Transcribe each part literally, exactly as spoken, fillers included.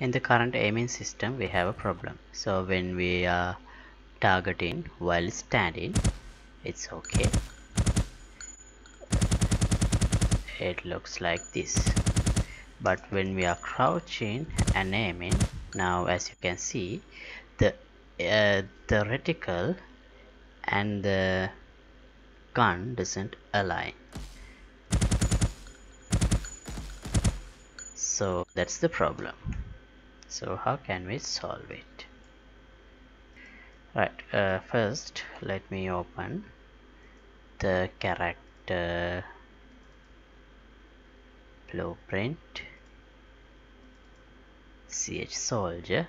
in the current aiming system we have a problem. So when we are targeting while standing, it's okay. It looks like this. But when we are crouching and aiming, now as you can see, the uh, the reticle and the gun doesn't align. So that's the problem. So how can we solve it? Right, uh, first let me open the character blueprint, ch soldier,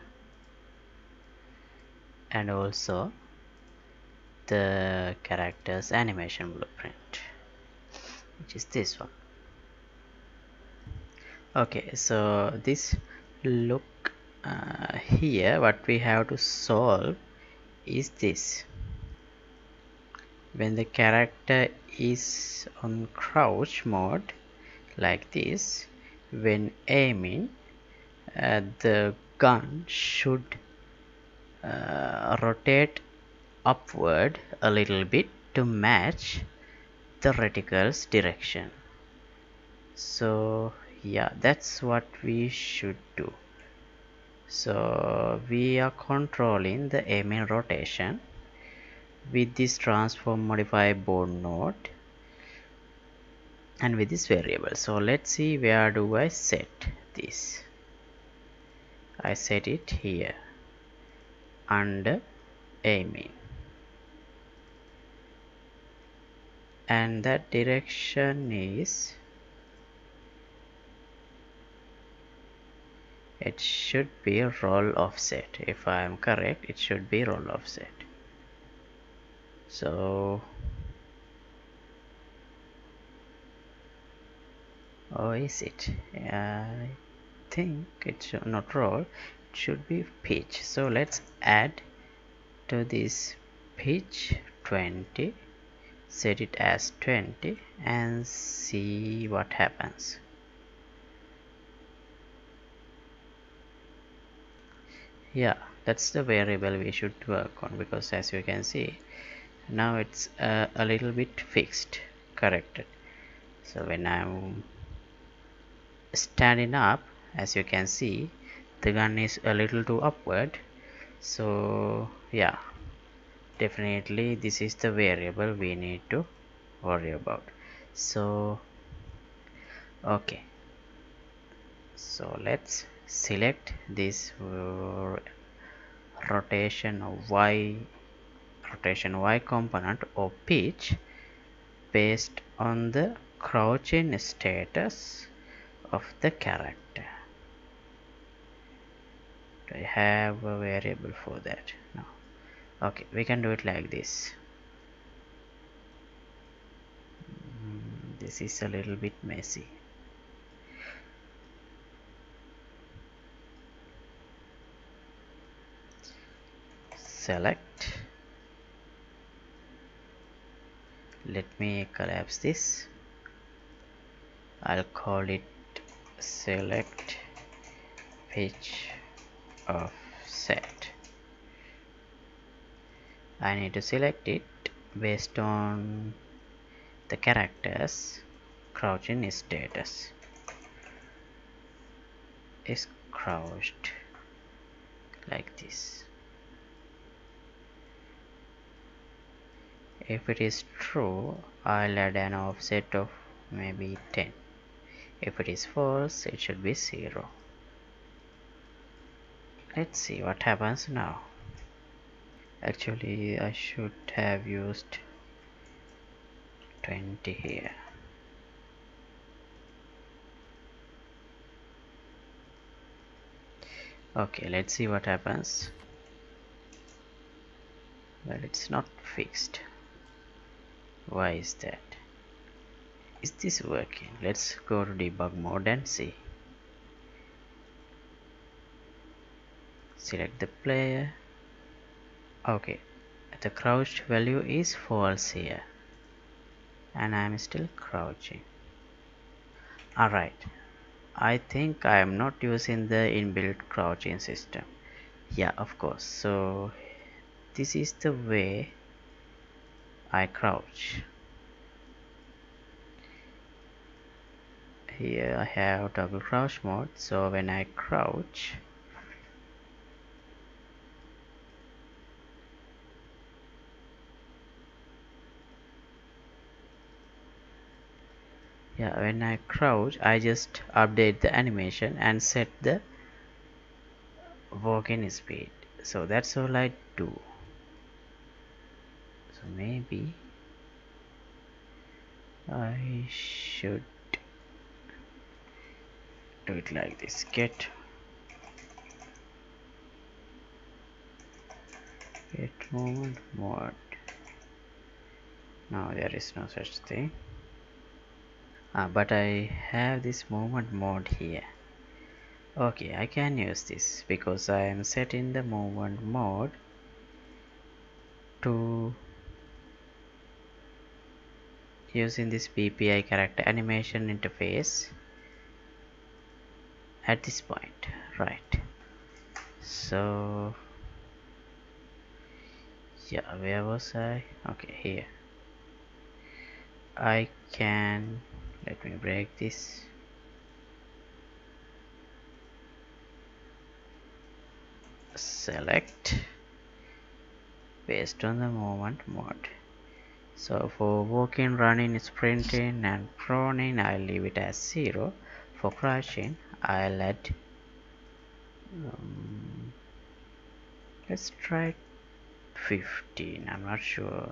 and also the character's animation blueprint, which is this one. Okay, so this look uh, here, what we have to solve is this. When the character is on crouch mode like this, when aiming, uh, the gun should uh, rotate upward a little bit to match the reticle's direction. So yeah, that's what we should do. So we are controlling the aiming rotation with this transform modifier bone node and with this variable. So let's see, where do I set this? I set it here under aiming, and that direction is, it should be roll offset. If I am correct, it should be roll offset. So oh, is it? I think it should not roll, it should be pitch. So let's add to this pitch twenty, set it as twenty and see what happens. Yeah, that's the variable we should work on, because as you can see, now it's uh, a little bit fixed, corrected. So when I'm standing up, as you can see, the gun is a little too upward. So yeah, definitely this is the variable we need to worry about. So okay, so let's select this uh, rotation y rotation y component or pitch based on the crouching status of the character. Do I have a variable for that? No. Okay, we can do it like this. Mm, this is a little bit messy. Select, let me collapse this. I'll call it select pitch offset. I need to select it based on the character's crouching status. Is crouched like this. If it is true, I'll add an offset of maybe ten. If it is false, it should be zero. Let's see what happens now. Actually, I should have used twenty here. Okay, let's see what happens. Well, it's not fixed. Why is that? Is this working? Let's go to debug mode and see. Select the player. Okay, the crouched value is false here, and I am still crouching. Alright, I think I am not using the inbuilt crouching system. Yeah, of course. So this is the way I crouch. Here I have double crouch mode, so when I crouch, yeah when I crouch I just update the animation and set the walking speed. So that's all I do. So maybe I should do it like this. Get get movement mode. No, there is no such thing. Ah, but I have this movement mode here. Okay, I can use this because I am setting the movement mode to using this P P I character animation interface at this point, right? So yeah, where was I? Okay, here I can. Let me break this. Select based on the movement mode. So for walking, running, sprinting and proning, I'll leave it as zero. For crouching, I'll add um, let's try fifteen. I'm not sure.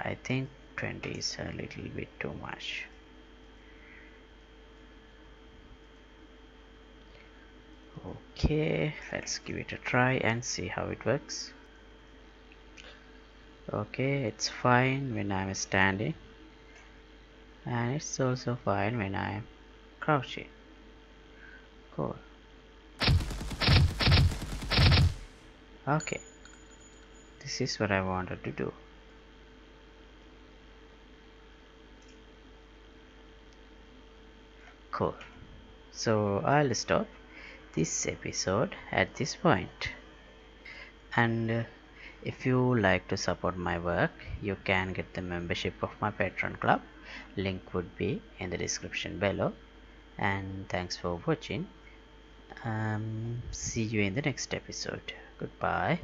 I think twenty is a little bit too much. Okay, let's give it a try and see how it works. Okay, it's fine when I'm standing, and it's also fine when I'm crouching. Cool. Okay, this is what I wanted to do. Cool. So I'll stop this episode at this point, and uh, if you like to support my work, you can get the membership of my Patreon club. Link would be in the description below, and thanks for watching. Um, see you in the next episode. Goodbye.